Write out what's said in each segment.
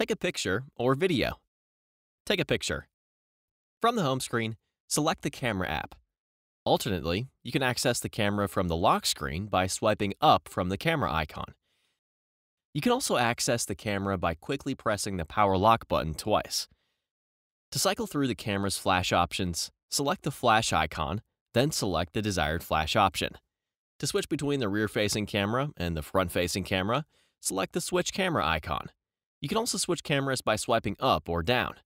Take a picture or video. Take a picture. From the home screen, select the camera app. Alternately, you can access the camera from the lock screen by swiping up from the camera icon. You can also access the camera by quickly pressing the power lock button twice. To cycle through the camera's flash options, select the flash icon, then select the desired flash option. To switch between the rear-facing camera and the front-facing camera, select the switch camera icon. You can also switch cameras by swiping up or down.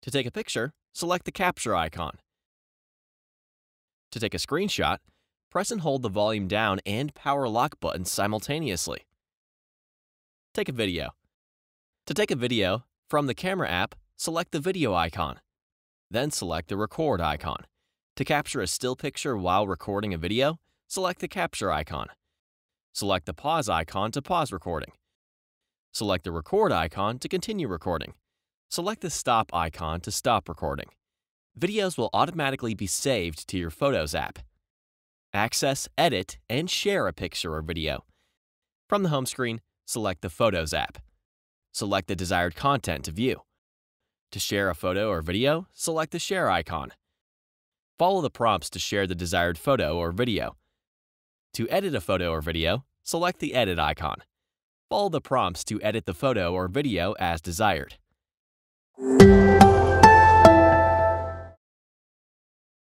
To take a picture, select the capture icon. To take a screenshot, press and hold the volume down and power lock buttons simultaneously. Take a video. To take a video, from the camera app, select the video icon. Then select the record icon. To capture a still picture while recording a video, select the capture icon. Select the pause icon to pause recording. Select the record icon to continue recording. Select the stop icon to stop recording. Videos will automatically be saved to your Photos app. Access, edit, and share a picture or video. From the home screen, select the Photos app. Select the desired content to view. To share a photo or video, select the share icon. Follow the prompts to share the desired photo or video. To edit a photo or video, select the edit icon. Follow the prompts to edit the photo or video as desired.